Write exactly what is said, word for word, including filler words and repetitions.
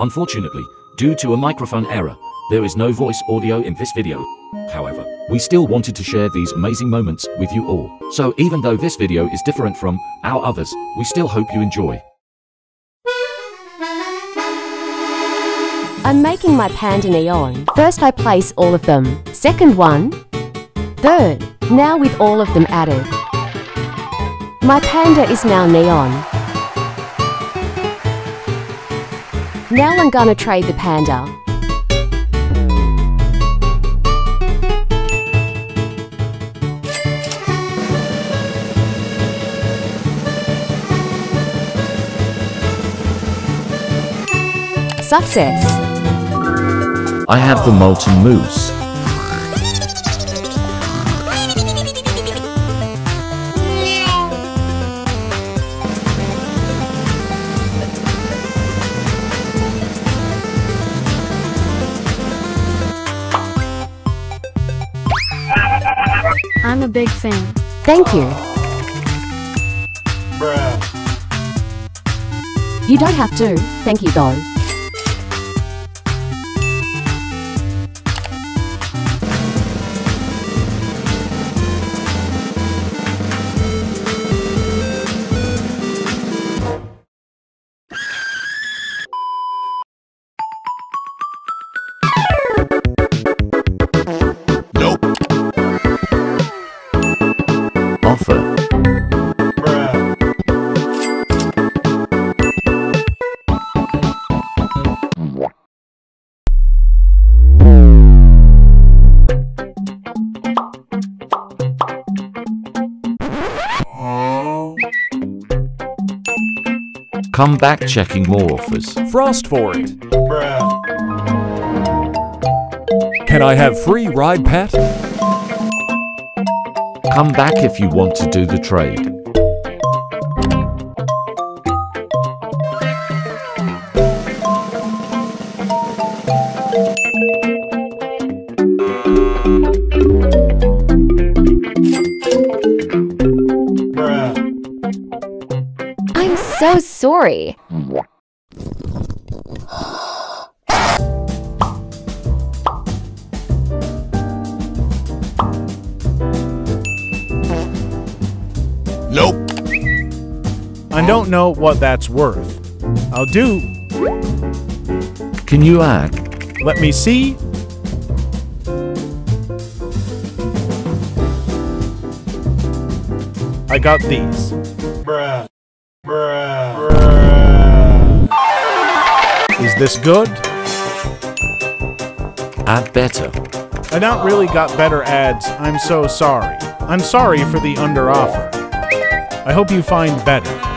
Unfortunately, due to a microphone error, there is no voice audio in this video. However, we still wanted to share these amazing moments with you all. So even though this video is different from our others, we still hope you enjoy. I'm making my panda neon. First I place all of them. Second one. Third. Now with all of them added, my panda is now neon. Now I'm gonna trade the panda. Success! I have the molten moose. I'm a big fan. Thank you. Bruh. You don't have to, thank you though. Come back checking more offers. Frost for it. Bruh. Can I have free ride, Pat? Come back if you want to do the trade. So sorry. Nope. I don't know what that's worth. I'll do. Can you add? Let me see. I got these. Bruh. Is this good? Add better. I not really got better ads. I'm so sorry. I'm sorry for the under offer. I hope you find better.